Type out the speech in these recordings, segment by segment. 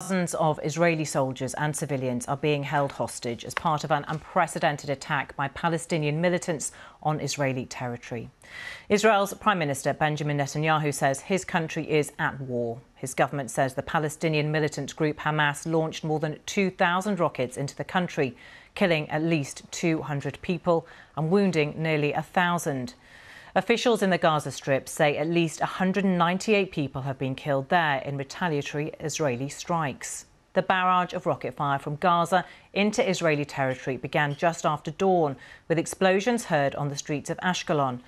Dozens of Israeli soldiers and civilians are being held hostage as part of an unprecedented attack by Palestinian militants on Israeli territory. Israel's Prime Minister Benjamin Netanyahu says his country is at war. His government says the Palestinian militant group Hamas launched more than 2,000 rockets into the country, killing at least 200 people and wounding nearly 1,000. Officials in the Gaza Strip say at least 198 people have been killed there in retaliatory Israeli strikes. The barrage of rocket fire from Gaza into Israeli territory began just after dawn, with explosions heard on the streets of Ashkelon.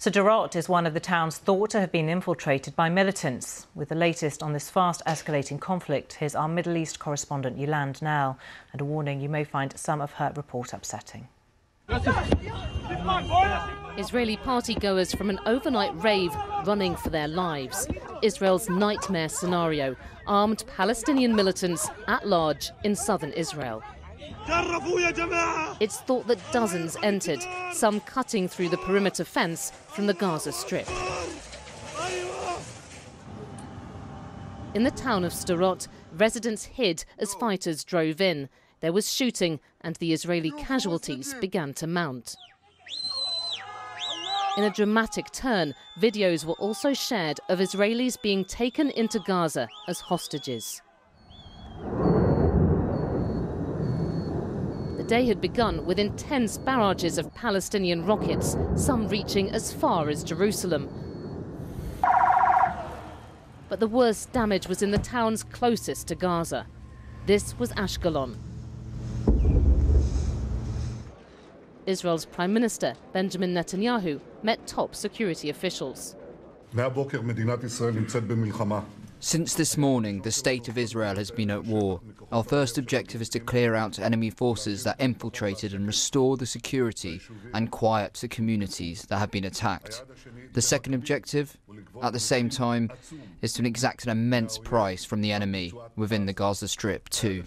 Sderot is one of the towns thought to have been infiltrated by militants. With the latest on this fast-escalating conflict, here's our Middle East correspondent Yolande Nell. And a warning, you may find some of her report upsetting. Israeli partygoers from an overnight rave running for their lives. Israel's nightmare scenario, armed Palestinian militants at large in southern Israel. It's thought that dozens entered, some cutting through the perimeter fence from the Gaza Strip. In the town of Sderot, residents hid as fighters drove in. There was shooting and the Israeli casualties began to mount. In a dramatic turn, videos were also shared of Israelis being taken into Gaza as hostages. The day had begun with intense barrages of Palestinian rockets, some reaching as far as Jerusalem. But the worst damage was in the towns closest to Gaza. This was Ashkelon. Israel's Prime Minister Benjamin Netanyahu met top security officials. Since this morning, the state of Israel has been at war. Our first objective is to clear out enemy forces that infiltrated and restore the security and quiet to communities that have been attacked. The second objective, at the same time, is to exact an immense price from the enemy within the Gaza Strip too.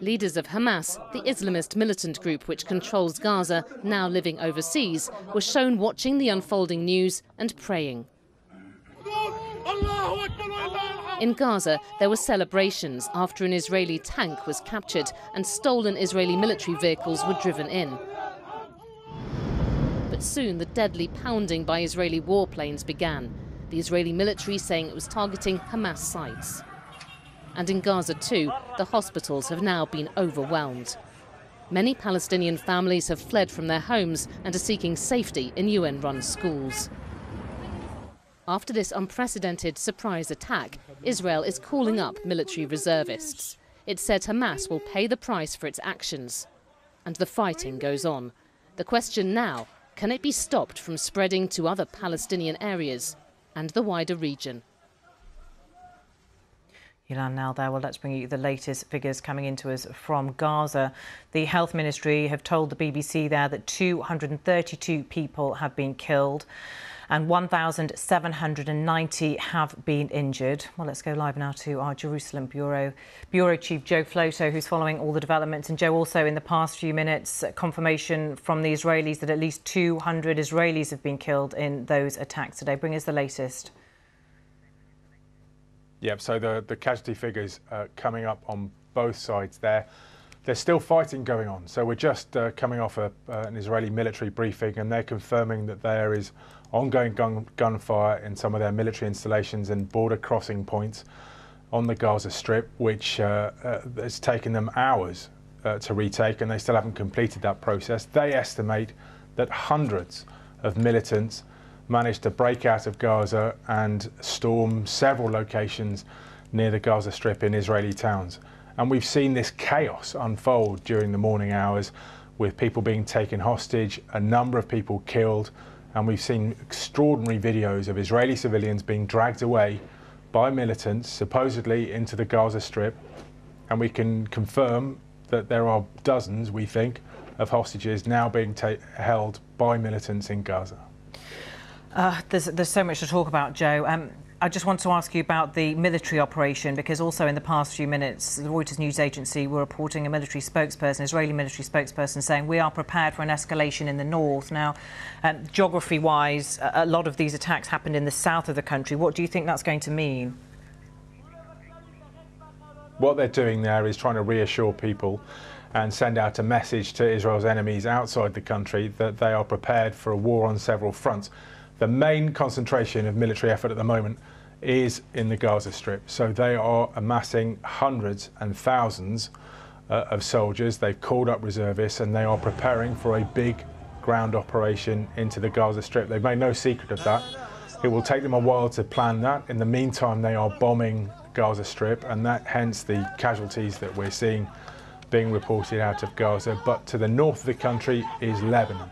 Leaders of Hamas, the Islamist militant group which controls Gaza, now living overseas, were shown watching the unfolding news and praying. In Gaza, there were celebrations after an Israeli tank was captured and stolen Israeli military vehicles were driven in. But soon the deadly pounding by Israeli warplanes began, the Israeli military saying it was targeting Hamas sites. And in Gaza too, the hospitals have now been overwhelmed. Many Palestinian families have fled from their homes and are seeking safety in UN-run schools. After this unprecedented surprise attack, Israel is calling up military reservists. It said Hamas will pay the price for its actions. And the fighting goes on. The question now, can it be stopped from spreading to other Palestinian areas and the wider region? Yolande Nell there. Well, let's bring you the latest figures coming into us from Gaza. The Health Ministry have told the BBC there that 232 people have been killed and 1,790 have been injured. Well, let's go live now to our Jerusalem Bureau Chief Joe Floto, who's following all the developments. And Joe, also in the past few minutes, confirmation from the Israelis that at least 200 Israelis have been killed in those attacks today. Bring us the latest. Yep, so the casualty figures coming up on both sides there. There's still fighting going on. So we're just coming off an Israeli military briefing, and they're confirming that there is ongoing gunfire in some of their military installations and border crossing points on the Gaza Strip, which has taken them hours to retake, and they still haven't completed that process. They estimate that hundreds of militants managed to break out of Gaza and storm several locations near the Gaza Strip in Israeli towns. And we've seen this chaos unfold during the morning hours, with people being taken hostage, a number of people killed, and we've seen extraordinary videos of Israeli civilians being dragged away by militants, supposedly into the Gaza Strip. And we can confirm that there are dozens, we think, of hostages now being held by militants in Gaza. There's so much to talk about, Joe. I just want to ask you about the military operation, because also in the past few minutes, the Reuters news agency were reporting a military spokesperson, Israeli military spokesperson, saying we are prepared for an escalation in the north. Now, geography-wise, a lot of these attacks happened in the south of the country. What do you think that's going to mean? What they're doing there is trying to reassure people and send out a message to Israel's enemies outside the country that they are prepared for a war on several fronts. The main concentration of military effort at the moment is in the Gaza Strip. So they are amassing hundreds and thousands of soldiers. They've called up reservists and they are preparing for a big ground operation into the Gaza Strip. They've made no secret of that. It will take them a while to plan that. In the meantime, they are bombing Gaza Strip, and that hence the casualties that we're seeing being reported out of Gaza. But to the north of the country is Lebanon.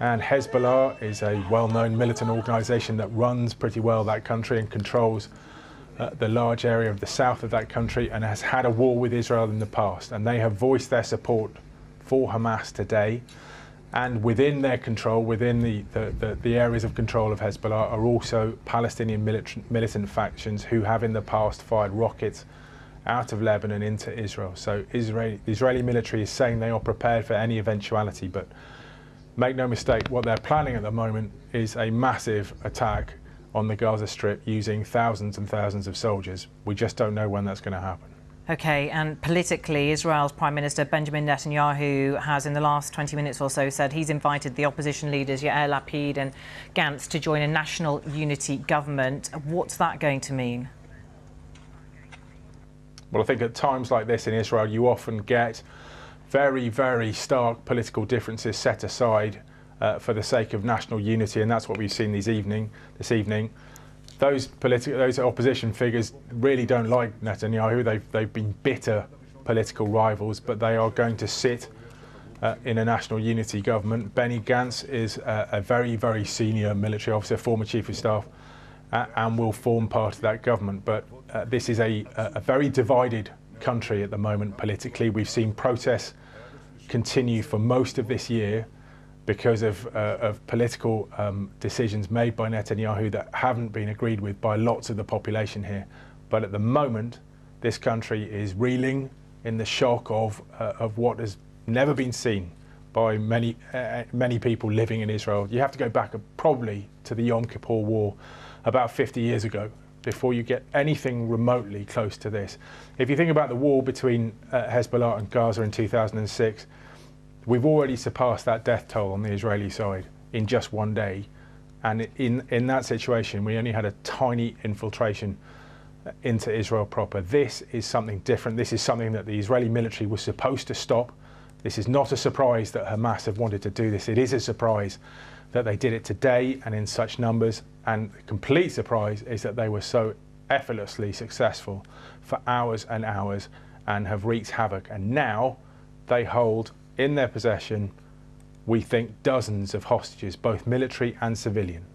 And Hezbollah is a well-known militant organisation that runs pretty well that country and controls the large area of the south of that country and has had a war with Israel in the past. And they have voiced their support for Hamas today. And within their control, within the areas of control of Hezbollah, are also Palestinian militant factions who have in the past fired rockets out of Lebanon into Israel. So the Israeli military is saying they are prepared for any eventuality, but make no mistake, what they're planning at the moment is a massive attack on the Gaza Strip using thousands and thousands of soldiers. We just don't know when that's going to happen. OK, and politically, Israel's Prime Minister Benjamin Netanyahu has, in the last 20 minutes or so, said he's invited the opposition leaders Yair Lapid and Gantz to join a national unity government. What's that going to mean? Well, I think at times like this in Israel, you often get very, very stark political differences set aside for the sake of national unity, and that's what we've seen this evening. Those opposition figures really don't like Netanyahu. They've been bitter political rivals, but they are going to sit in a national unity government. Benny Gantz is a very, very senior military officer, former chief of staff, and will form part of that government. But this is a very divided country at the moment politically. We've seen protests continue for most of this year because of political decisions made by Netanyahu that haven't been agreed with by lots of the population here. But at the moment, this country is reeling in the shock of what has never been seen by many people living in Israel. You have to go back probably to the Yom Kippur War about 50 years ago before you get anything remotely close to this. If you think about the war between Hezbollah and Gaza in 2006, we've already surpassed that death toll on the Israeli side in just one day. And in that situation, we only had a tiny infiltration into Israel proper. This is something different. This is something that the Israeli military was supposed to stop. This is not a surprise that Hamas have wanted to do this. It is a surprise that they did it today and in such numbers. And the complete surprise is that they were so effortlessly successful for hours and hours and have wreaked havoc. And now they hold in their possession, we think, dozens of hostages, both military and civilian.